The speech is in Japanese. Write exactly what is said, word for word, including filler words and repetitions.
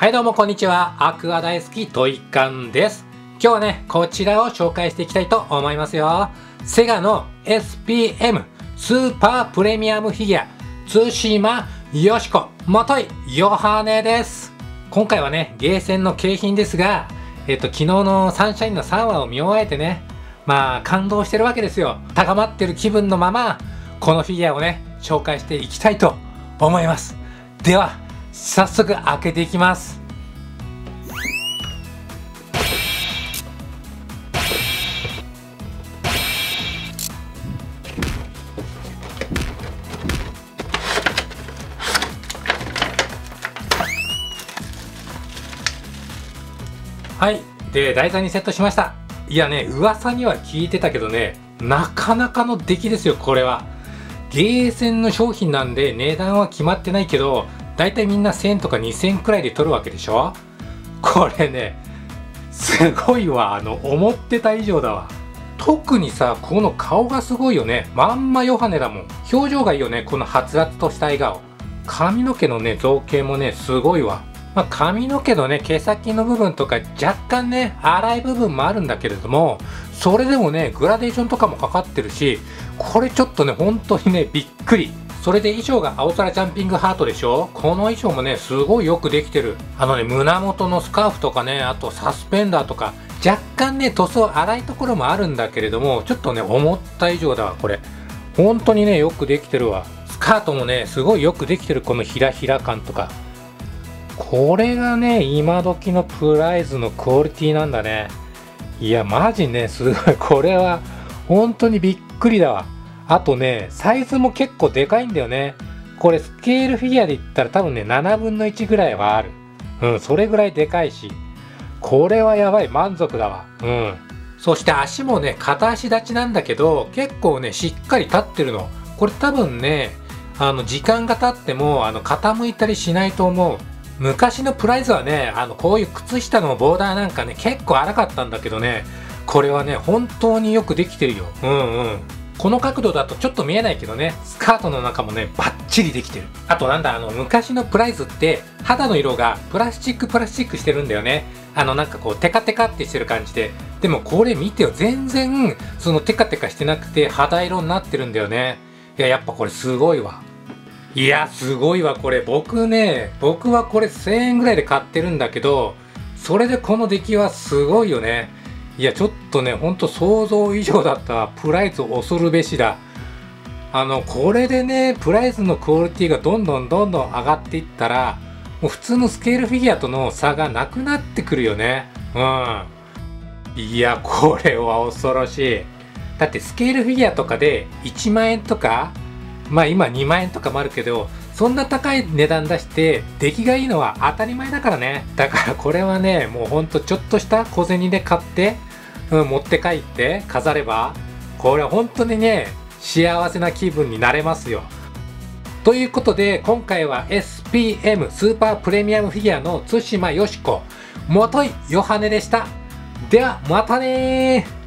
はいどうもこんにちは。アクア大好きトイカンです。今日はね、こちらを紹介していきたいと思いますよ。セガの エスピーエム スーパープレミアムフィギュア、津島よしこ、もといよはねです。今回はね、ゲーセンの景品ですが、えっと、昨日のサンシャインのさんわを見終えてね、まあ感動してるわけですよ。高まってる気分のまま、このフィギュアをね、紹介していきたいと思います。では、早速開けていきます。はいで台座にセットしました。いやね、噂には聞いてたけどね、なかなかの出来ですよ。これはゲーセンの商品なんで値段は決まってないけど、だいたいみんなせんとかにせんくらいで取るわけでしょ。これね、すごいわ。あの、思ってた以上だわ。特にさ、この顔がすごいよね。まんまヨハネだもん。表情がいいよね。このはつらつとした笑顔。髪の毛のね、造形もね、すごいわ。まあ、髪の毛のね、毛先の部分とか若干ね、粗い部分もあるんだけれども、それでもね、グラデーションとかもかかってるし、これちょっとね、本当にね、びっくり。それで衣装が青空ジャンピングハートでしょ。この衣装もね、すごいよくできてる。あのね、胸元のスカーフとかね、あとサスペンダーとか、若干ね、塗装荒いところもあるんだけれども、ちょっとね、思った以上だわ、これ。本当にね、よくできてるわ。スカートもね、すごいよくできてる。このひらひら感とか。これがね、今時のプライズのクオリティなんだね。いや、マジね、すごい。これは、本当にびっくりだわ。あとね、サイズも結構でかいんだよね。これスケールフィギュアで言ったら多分ね、ななぶんのいちぐらいはある。うん、それぐらいでかいし。これはやばい、満足だわ。うん。そして足もね、片足立ちなんだけど、結構ね、しっかり立ってるの。これ多分ね、あの、時間が経っても、あの、傾いたりしないと思う。昔のプライズはね、あの、こういう靴下のボーダーなんかね、結構荒かったんだけどね、これはね、本当によくできてるよ。うんうん。この角度だとちょっと見えないけどね、スカートの中もね、バッチリできてる。あとなんだ、あの、昔のプライズって、肌の色がプラスチックプラスチックしてるんだよね。あの、なんかこう、テカテカってしてる感じで。でもこれ見てよ、全然、そのテカテカしてなくて、肌色になってるんだよね。いや、やっぱこれすごいわ。いや、すごいわ、これ。僕ね、僕はこれせんえんぐらいで買ってるんだけど、それでこの出来はすごいよね。いや、ちょっとね、ほんと想像以上だったわ。プライズ恐るべしだ。あの、これでね、プライズのクオリティがどんどんどんどん上がっていったら、もう普通のスケールフィギュアとの差がなくなってくるよね。うん。いや、これは恐ろしい。だってスケールフィギュアとかでいちまんえんとか、まあ今にまんえんとかもあるけど、そんな高い値段出して出来がいいのは当たり前だからね。だからこれはね、もうほんとちょっとした小銭で買って、うん、持って帰って飾れば、これ本当にね、幸せな気分になれますよ。ということで、今回は エスピーエム スーパープレミアムフィギュアの津島よしこ、もといよはねでした。では、またねー。